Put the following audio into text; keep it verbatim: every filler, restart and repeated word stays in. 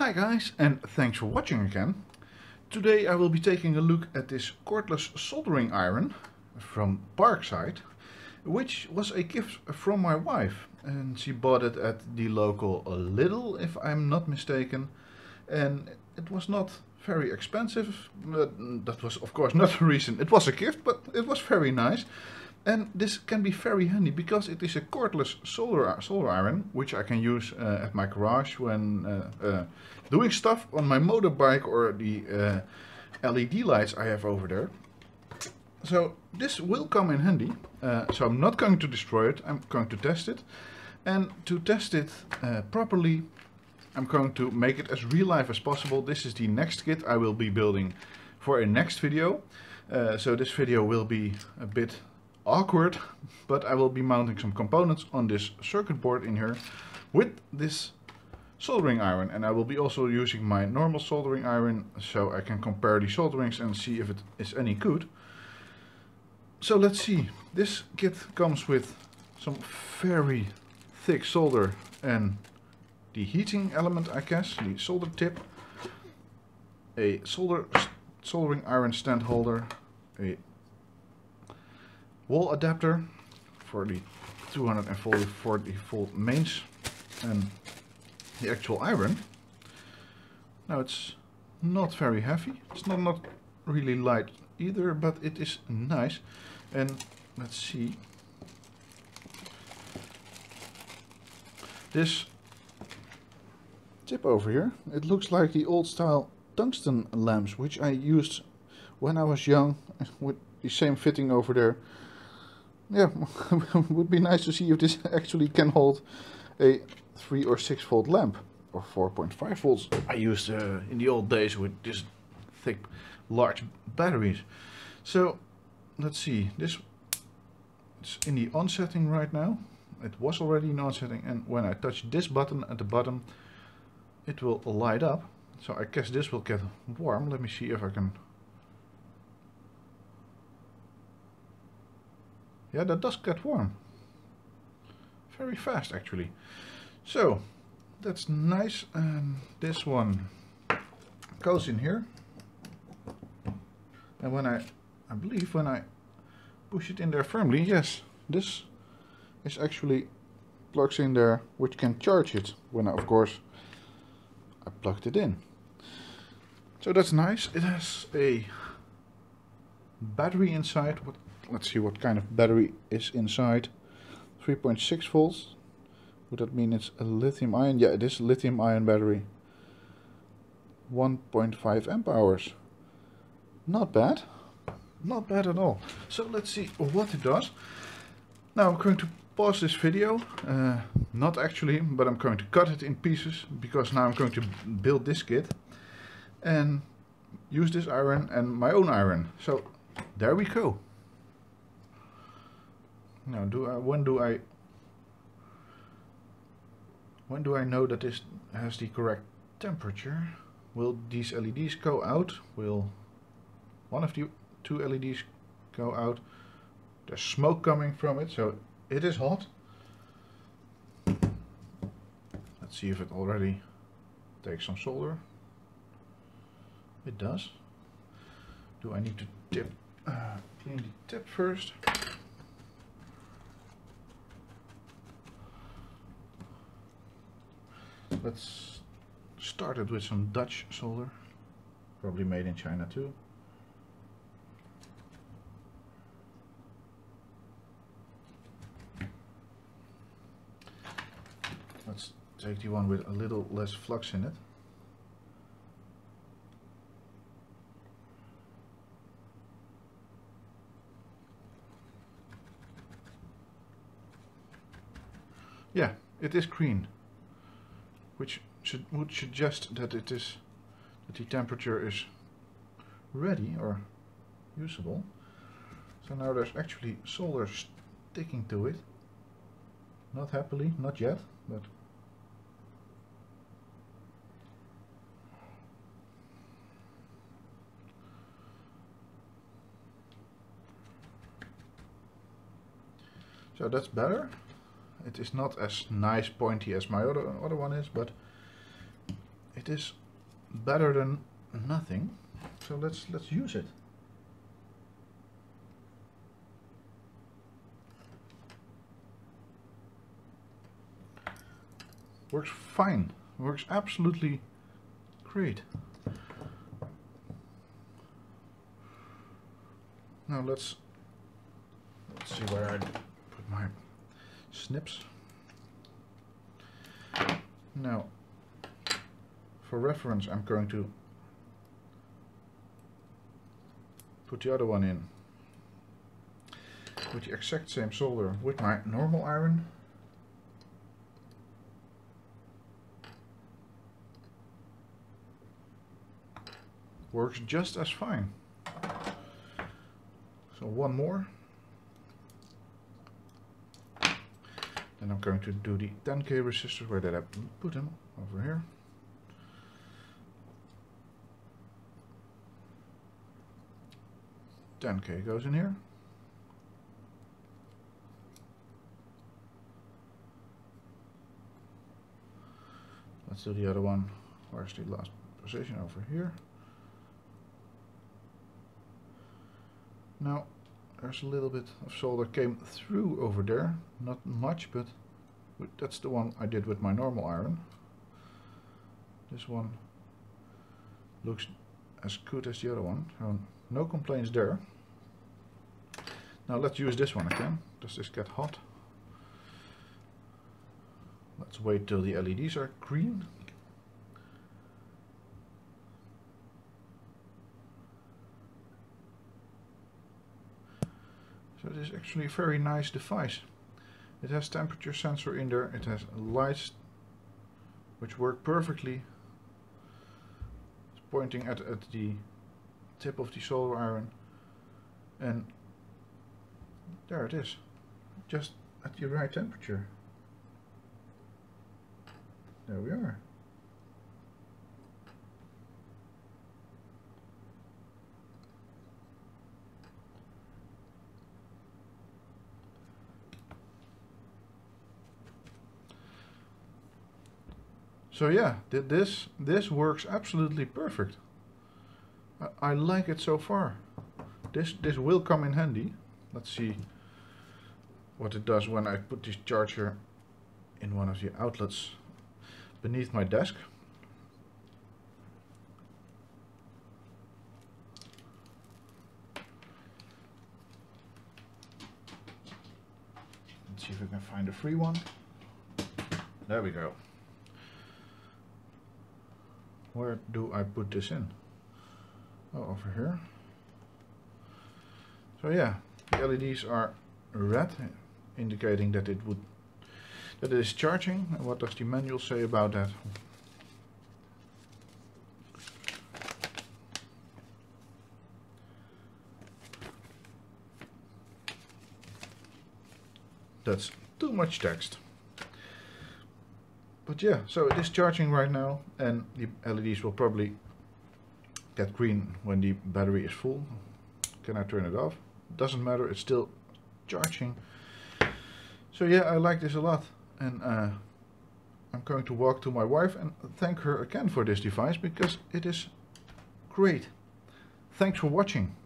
Hi guys, and thanks for watching again. Today I will be taking a look at this cordless soldering iron from Parkside, which was a gift from my wife, and she bought it at the local Lidl, if I'm not mistaken, and it was not very expensive. That was of course not the reason. It was a gift, but it was very nice. And this can be very handy because it is a cordless solder, solder iron, which I can use uh, at my garage when uh, uh, doing stuff on my motorbike or the uh, L E D lights I have over there. So this will come in handy. Uh, so I'm not going to destroy it, I'm going to test it. And to test it uh, properly, I'm going to make it as real life as possible. This is the next kit I will be building for a next video. Uh, so this video will be a bit awkward, but I will be mounting some components on this circuit board in here with this soldering iron, and I will be also using my normal soldering iron so I can compare the solderings and see if it is any good. So let's see. This kit comes with some very thick solder and the heating element, I guess, the solder tip, a solder soldering iron stand holder, a wall adapter for the two hundred forty volt mains, and the actual iron. Now it's not very heavy, it's not, not really light either, but it is nice. And let's see, this tip over here, it looks like the old style tungsten lamps which I used when I was young with the same fitting over there. Yeah, it would be nice to see if this actually can hold a three or six volt lamp, or four point five volts I used uh, in the old days with this thick large batteries. So let's see, this it's in the on setting right now. It was already in on setting, and when I touch this button at the bottom it will light up. So I guess this will get warm. Let me see if I can. Yeah, that does get warm. Very fast, actually. So, that's nice. And this one goes in here. And when I, I believe when I push it in there firmly, yes, this is actually plugs in there, which can charge it when I, of course, I plugged it in. So that's nice. It has a battery inside. What Let's see what kind of battery is inside. three point six volts. Would that mean it's a lithium ion? Yeah, it is a lithium ion battery. one point five amp hours. Not bad. Not bad at all. So let's see what it does. Now I'm going to pause this video. Uh, not actually, but I'm going to cut it in pieces because now I'm going to build this kit and use this iron and my own iron. So there we go. Now, do I, when do I when do I know that this has the correct temperature? Will these L E Ds go out? Will one of the two L E Ds go out? There's smoke coming from it, so it is hot. Let's see if it already takes some solder. It does. Do I need to tip, uh, clean the tip first? Let's start it with some Dutch solder, probably made in China too. Let's take the one with a little less flux in it. Yeah, it is green, which should, would suggest that it is, that the temperature is ready or usable. So now there's actually solder sticking to it. Not happily, not yet, but so that's better. It is not as nice pointy as my other, other one is, but it it is better than nothing, so let's let's use it. Works fine, works absolutely great. Now let's, let's see where I put my snips. Now, for reference, I'm going to put the other one in with the exact same solder with my normal iron. Works just as fine. So one more. Then I'm going to do the ten K resistors. Where did I put them? Over here. ten K goes in here. Let's do the other one. Where's the last position? Over here. Now, there's a little bit of solder came through over there, not much, but that's the one I did with my normal iron. This one looks as good as the other one, so no complaints there. Now let's use this one again. Does this get hot? Let's wait till the L E Ds are green. So it is actually a very nice device. It has temperature sensor in there, it has lights which work perfectly. It's pointing at, at the tip of the solder iron, and there it is, just at the right temperature. There we are. So yeah, this this works absolutely perfect. I, I like it so far. This this will come in handy. Let's see what it does when I put this charger in one of the outlets beneath my desk. Let's see if we can find a free one. There we go. Where do I put this in? Oh, over here. So yeah, the L E Ds are red, indicating that it would that it is charging. And what does the manual say about that? That's too much text. But yeah, so it is charging right now, and the L E Ds will probably get green when the battery is full. Can I turn it off? Doesn't matter, it's still charging. So yeah, I like this a lot, and uh, I'm going to walk to my wife and thank her again for this device, because it is great. Thanks for watching.